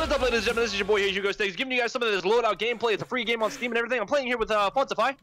What's up, ladies and gentlemen? This is your boy here, Hugo Stiggs, giving you guys some of this Loadout gameplay. It's a free game on Steam and everything. I'm playing here with Faunceify.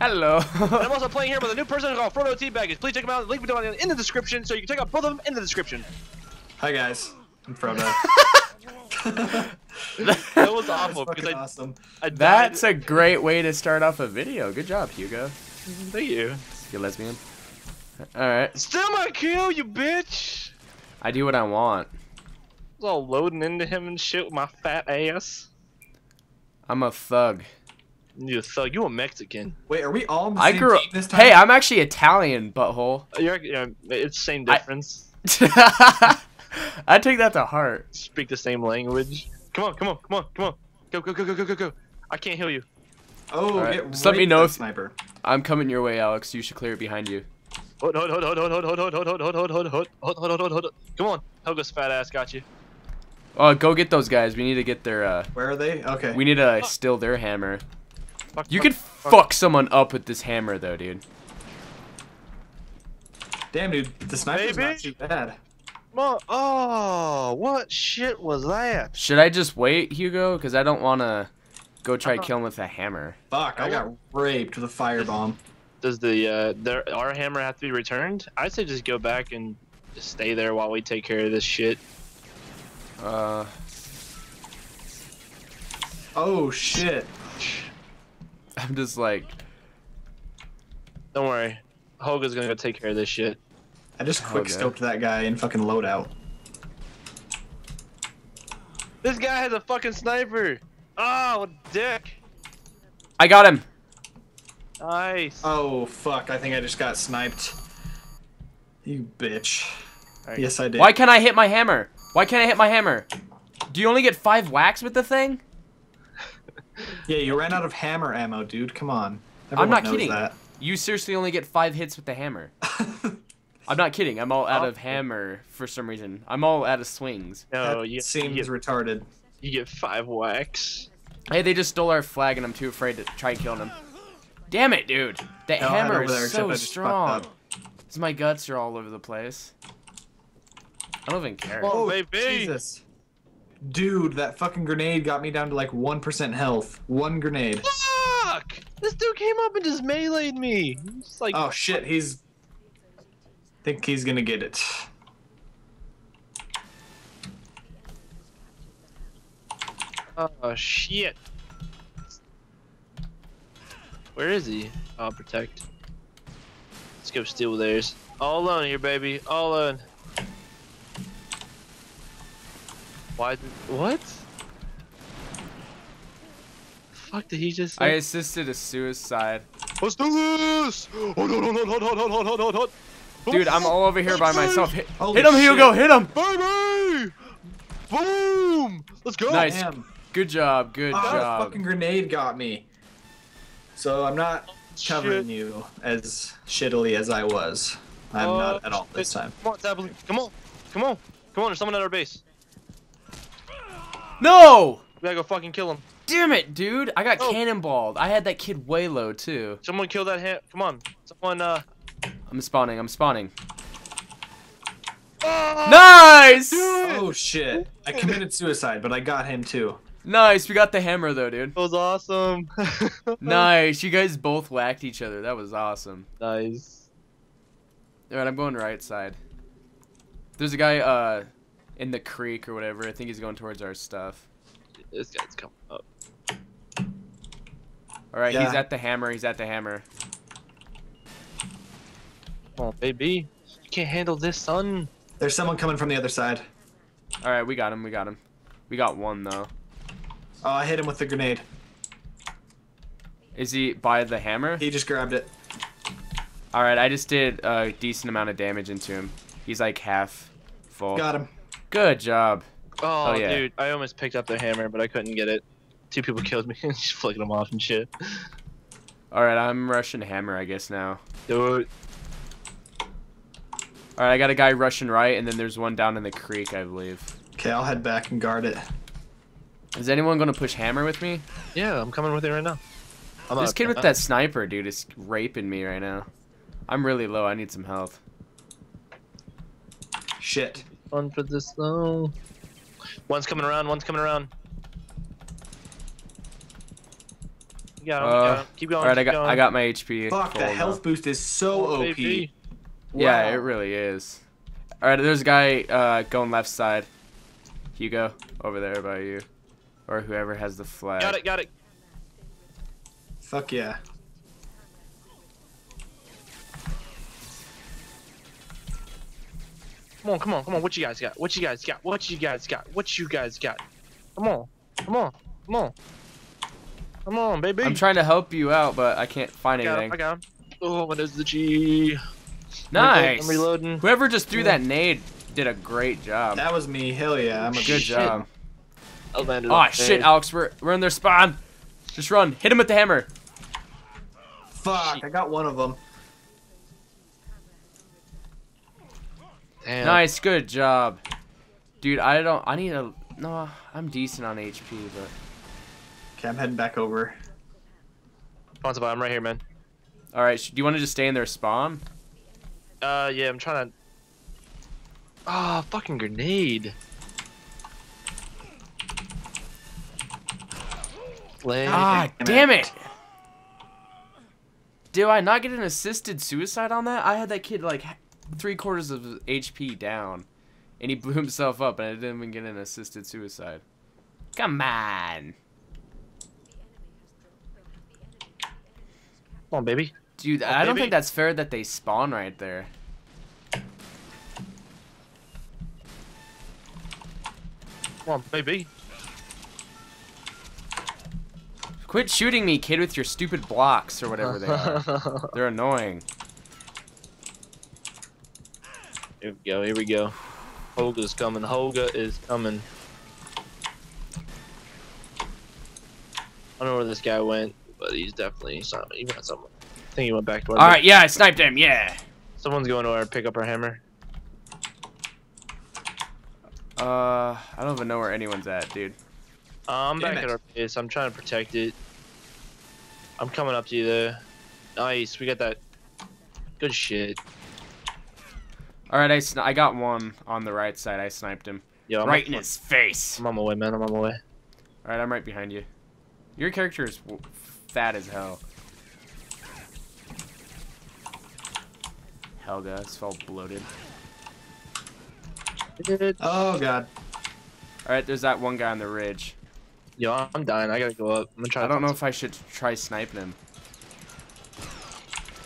Hello. And I'm also playing here with a new person called Frodo Teabaggins. Please check him out. The link will be in the description, so you can check out both of them in the description. Hi guys, I'm Frodo. That was awful. That's awesome. That's a great way to start off a video. Good job, Hugo. Thank you. You lesbian. All right. Still my kill, you bitch. I do what I want. I was all loading into him and shit with my fat ass. I'm a thug. You a thug? You a Mexican? Wait, are we all? The same team this time? Hey, I'm actually Italian, butthole. You're it's same difference. I take that to heart. Speak the same language. Come on, come on, come on, come on. Go, go, go, go, go, go, go. I can't heal you. Oh, right. Just let me know if sniper. I'm coming your way, Alex. You should clear it behind you. Hold, hold, hold, hold, hold, hold, hold, hold, hold, hold, hold, hold, hold, hold, hold. Come on, Helga's fat ass got you. Oh, go get those guys. We need to get their, Where are they? Okay. We need to steal their hammer. Fuck, you could fuck someone up with this hammer, though, dude. Damn, dude. The sniper's not too bad. Oh, what shit was that? Should I just wait, Hugo? Because I don't want to go try to kill him with a hammer. Fuck, I got raped with a firebomb. Does the, our hammer have to be returned? I'd say just go back and just stay there while we take care of this shit. Oh shit! I'm just like. Don't worry, Hoga's gonna go take care of this shit. I just quick scoped that guy in fucking Loadout. This guy has a fucking sniper. Oh, dick! I got him. Nice. Oh fuck! I think I just got sniped. You bitch. Right. Yes, I did. Why can't I hit my hammer? Why can't I hit my hammer? Do you only get 5 whacks with the thing? Yeah, you ran out of hammer ammo, dude. Come on. Everyone knows kidding. That. You seriously only get 5 hits with the hammer. I'm not kidding. I'm all out of hammer for some reason. I'm all out of swings. No, you seems retarded. You get 5 whacks. Hey, they just stole our flag, and I'm too afraid to try killing them. Damn it, dude. That hammer is so strong. My guts are all over the place. I don't even care. Oh, baby. Jesus. Dude, that fucking grenade got me down to like 1% health. 1 grenade. Fuck! This dude came up and just meleeed me. Just like, oh shit, he's... I think he's gonna get it. Oh shit. Where is he? I'll protect. Let's go steal theirs. All alone here, baby. All alone. Why? What? The fuck did he just say? I assisted a suicide. Let's do this! Hold on. Dude, I'm all over here by myself. Hit him, Hugo! Hit him! Baby! Boom! Let's go! Nice. Damn. Good job. Good job. That fucking grenade got me. So I'm not covering you as shittily as I was. I'm not at all this time. Come on, Tablet. Come on. Come on. Come on. There's someone at our base. No! We gotta go fucking kill him. Damn it, dude! I got cannonballed. I had that kid way low too. Someone kill that ham. Come on, someone. I'm spawning. I'm spawning. Oh, nice! Dude. Oh shit! I committed suicide, but I got him too. Nice. We got the hammer though, dude. That was awesome. Nice. You guys both whacked each other. That was awesome. Nice. All right, I'm going right side. There's a guy. In the creek or whatever. I think he's going towards our stuff. This guy's coming up. Alright, he's at the hammer. He's at the hammer. Come on, baby. You can't handle this, son. There's someone coming from the other side. Alright, we got him. We got him. We got one, though. Oh, I hit him with the grenade. Is he by the hammer? He just grabbed it. Alright, I just did a decent amount of damage into him. He's like half full. Got him. Good job. Oh, yeah. Dude, I almost picked up the hammer, but I couldn't get it. 2 people killed me and just flicking them off and shit. Alright, I'm rushing hammer, I guess, now. Do it. Alright, I got a guy rushing right, and then there's one down in the creek, I believe. Okay, I'll head back and guard it. Is anyone going to push hammer with me? Yeah, I'm coming with it right now. This kid with that sniper, dude, is raping me right now. I'm really low. I need some health. Shit. Fun for this though. One's coming around, one's coming around. Yeah, keep going. All right, I got my HP. Fuck, the health boost is so OP. Wow. Yeah, it really is. All right, there's a guy going left side. Hugo, over there by you, or whoever has the flag. Got it, got it. Fuck yeah. Come on, come on, come on. What you guys got? What you guys got? What you guys got? What you guys got? Come on, come on, come on. Come on, baby. I'm trying to help you out, but I can't find anything. I got him. Oh, what is the G? Nice. I'm reloading. Whoever just threw that nade did a great job. That was me. Hell yeah. I'm a good job. Oh shit, Alex, we're in their spawn. Just run. Hit him with the hammer. Fuck, I got one of them. Damn. Nice, good job, dude. I need a. No, I'm decent on HP, but. Okay, I'm heading back over. Faunceify, I'm right here, man. All right, do you want to just stay in their spawn? Yeah, I'm trying to. Ah, oh, fucking grenade. Lame. Ah, damn it! Do I not get an assisted suicide on that? I had that kid like 3/4 of HP down, and he blew himself up, and I didn't even get an assisted suicide. Come on. Come on, baby. Dude, I don't think that's fair that they spawn right there. Come on, baby. Quit shooting me, kid, with your stupid blocks or whatever they are. They're annoying. Here we go, here we go. Holga's coming, Holga is coming. I don't know where this guy went. But he's definitely he went somewhere. I think he went back to our. All right, yeah, I sniped him. Yeah. Someone's going over and pick up our hammer. I don't even know where anyone's at, dude. I'm back at our base. I'm trying to protect it. I'm coming up to you there. Nice, we got that. Good shit. All right, I got one on the right side. I sniped him. Yo, right in his face. I'm on my way, man. I'm on my way. All right, I'm right behind you. Your character is fat as hell. Helga, it's all bloated. Oh god. Alright, there's that one guy on the ridge. Yo, I'm dying. I gotta go up. I'm gonna try. I don't know if I should try sniping him.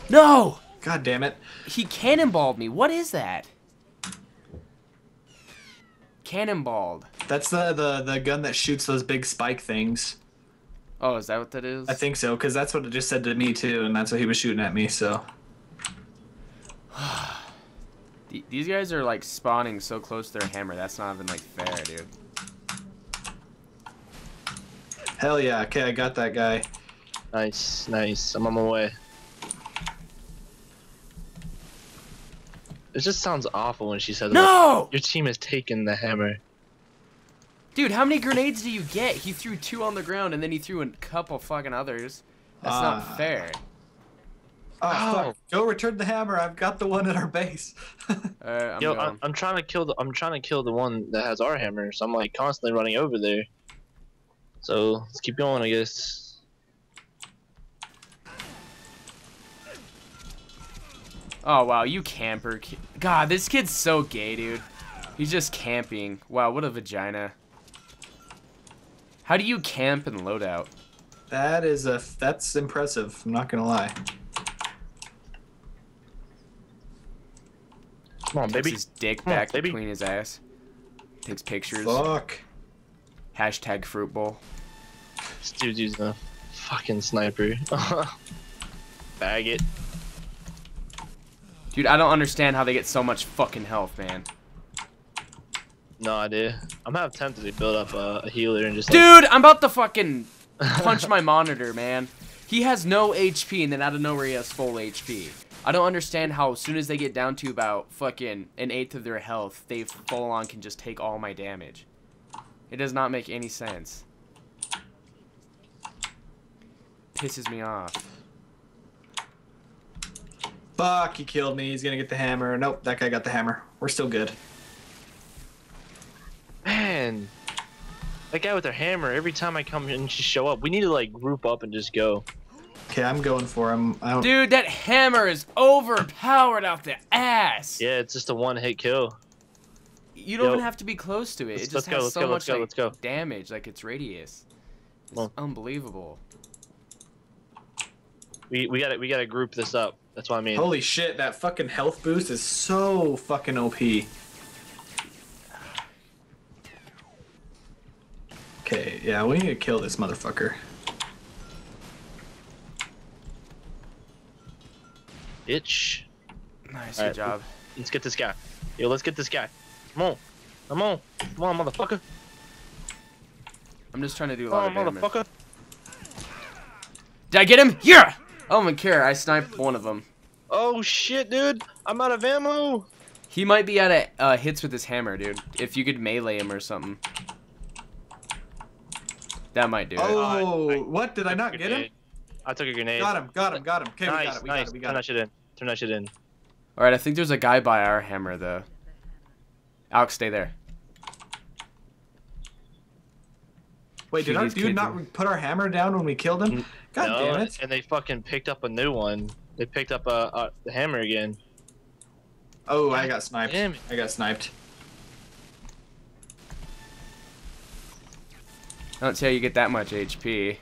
No! God damn it. He cannonballed me. What is that? Cannonballed. That's the gun that shoots those big spike things. Oh, is that what that is? I think so, because that's what it just said to me, too, and that's what he was shooting at me, so. These guys are, like, spawning so close to their hammer. That's not even, like, fair, dude. Hell yeah. Okay, I got that guy. Nice, nice. I'm on my way. It just sounds awful when she says, no! Your team has taken the hammer. Dude, how many grenades do you get? He threw 2 on the ground, and then he threw a couple fucking others. That's not fair. Oh, fuck. Go return the hammer. I've got the one at our base. Yo, I'm trying to kill the. I'm trying to kill the one that has our hammer. So I'm like constantly running over there. So let's keep going, I guess. Oh wow, you camper kid. God, this kid's so gay, dude. He's just camping. Wow, what a vagina. How do you camp and loadout? That is that's impressive. I'm not gonna lie. Come on, baby. Takes his dick back between his ass. Takes pictures. Fuck. Hashtag fruit bowl. This dude's using a fucking sniper. Bag it. Dude, I don't understand how they get so much fucking health, man. No idea. I'm half tempted to build up a healer and just. Dude, I'm about to fucking punch my monitor, man. He has no HP, and then out of nowhere he has full HP. I don't understand how as soon as they get down to about fucking 1/8 of their health, they full on can just take all my damage. It does not make any sense. Pisses me off. Fuck, he killed me. He's gonna get the hammer. Nope, that guy got the hammer. We're still good. Man, That guy with their hammer, every time I come in, just show up. We need to, like, group up and just go. Okay, I'm going for him. Dude, that hammer is overpowered out the ass. Yeah, it's just a one-hit kill. You don't even have to be close to it. It just has so much damage, like its radius. It's unbelievable. We gotta group this up. That's what I mean. Holy shit, that fucking health boost is so fucking OP. Okay, yeah, we need to kill this motherfucker. Itch. Nice, good job. Let's get this guy. Yo, let's get this guy. Come on. Come on. Come on, motherfucker. I'm just trying to do a lot of damage. Motherfucker. Did I get him? Yeah! I don't even care. I sniped one of them. Oh, shit, dude. I'm out of ammo. He might be out of hits with his hammer, dude. If you could melee him or something. That might do it. Oh, what? Did I not get him? I took a grenade. Got him. Got him. Got him. Okay, nice, we got it. We got it. Turn that shit in. Turn that shit in. All right, I think there's a guy by our hammer, though. Alex, stay there. Wait, did our dude not put our hammer down when we killed him? God damn it. And they fucking picked up a new one. They picked up the hammer again. Oh, I got sniped. Damn it. I got sniped. I don't see how you get that much HP.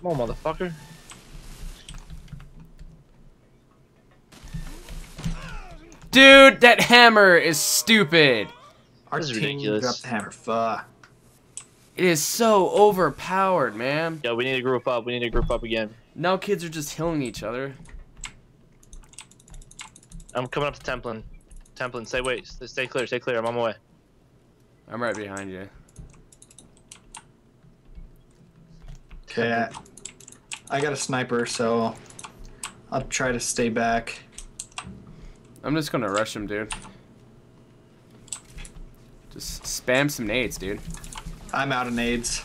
Come on, motherfucker. Dude, that hammer is stupid. Our team ridiculous. Dropped the hammer. Fuck. It is so overpowered, man. Yeah, we need to group up. We need to group up again. Now kids are just healing each other. I'm coming up to Templin. Templin, stay wait. Stay clear. Stay clear. I'm on my way. I'm right behind you. Okay. I got a sniper, so I'll try to stay back. I'm just gonna rush him, dude. Just spam some nades, dude. I'm out of nades.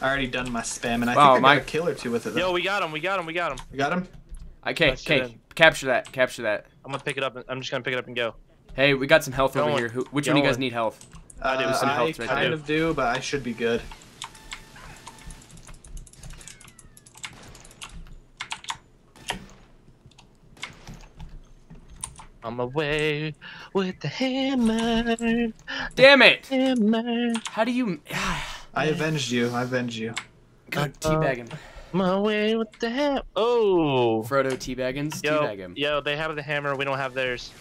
I already done my spamming. I think I got a kill or two with it, though. Yo, we got him. We got him. We got him. You got him? Okay. Capture that. Capture that. I'm gonna pick it up. I'm just gonna pick it up and go. Hey, we got some health over here. Which one of you guys need health? I do. Some health right there. I kind of do, but I should be good. I'm away with the hammer. Damn it! Hammer. How do you? I avenged you. I avenged you. God, teabagging. I'm away with the hammer. Oh. Frodo Teabaggins. Teabag him. Yo, they have the hammer. We don't have theirs.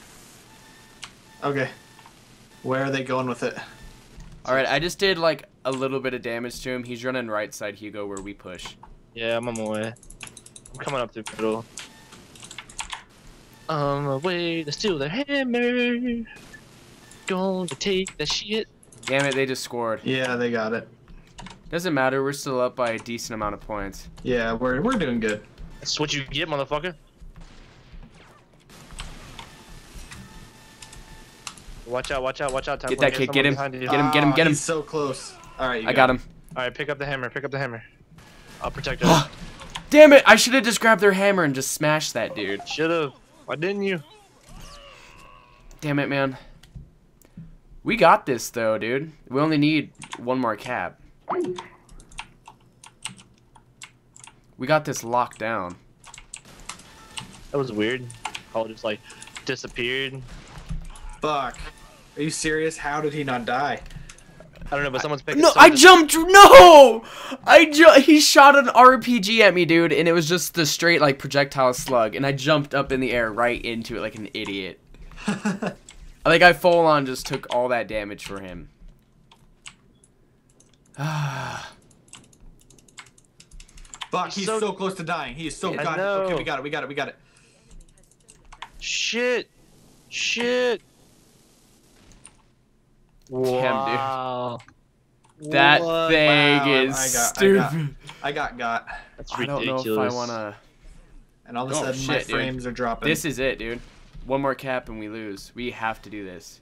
Okay. Where are they going with it? All right, I just did like a little bit of damage to him. He's running right side, Hugo, where we push. Yeah, I'm on my way. I'm coming up to the middle. On my way to steal their hammer. Going to take the shit. Damn it, they just scored. Yeah, they got it. Doesn't matter, we're still up by a decent amount of points. Yeah, we're doing good. That's what you get, motherfucker. Watch out, watch out, watch out. Get that kid, get him. Get him, get him, get him. He's so close. All right, I got him. All right, pick up the hammer, pick up the hammer. I'll protect him. Damn it, I should have just grabbed their hammer and just smashed that dude. Should have. Why didn't you? Damn it, man. We got this, though, dude. We only need one more cap. We got this locked down. That was weird. All just, like, disappeared. Fuck. Are you serious? How did he not die? I don't know, but someone's picking. No, I jumped. No, he shot an RPG at me, dude, and it was just the straight like projectile slug, and I jumped up in the air right into it like an idiot. I think I full on just took all that damage for him. Fuck, he's so close to dying. He is so goddamn. Okay, we got it. We got it. We got it. Shit. Shit. Wow. Damn, dude. That thing is stupid. I got. That's ridiculous. I don't know if I want to... And all of a sudden, my frames are dropping. This is it, dude. One more cap and we lose. We have to do this.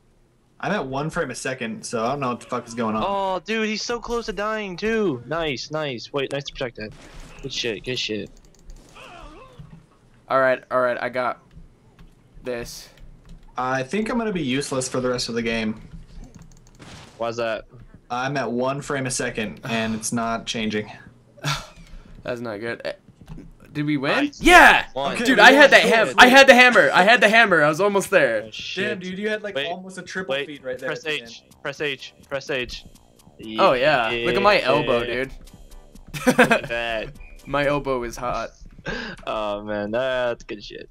I'm at 1 frame a second, so I don't know what the fuck is going on. Oh, dude, he's so close to dying, too. Nice, nice. Wait, nice to protect that. Good shit, good shit. All right, I got this. I think I'm going to be useless for the rest of the game. Why's that? I'm at 1 frame a second, and it's not changing. That's not good. Did we win? Nice. Yeah! Okay, dude, I had the hammer. I was almost there. Oh, shit. Damn, dude, you had like almost a triple feed right there. Press H. Press H. Press H. Yeah. Oh, yeah. Look at my elbow, dude. Look at that. My elbow is hot. Oh, man. That's good shit.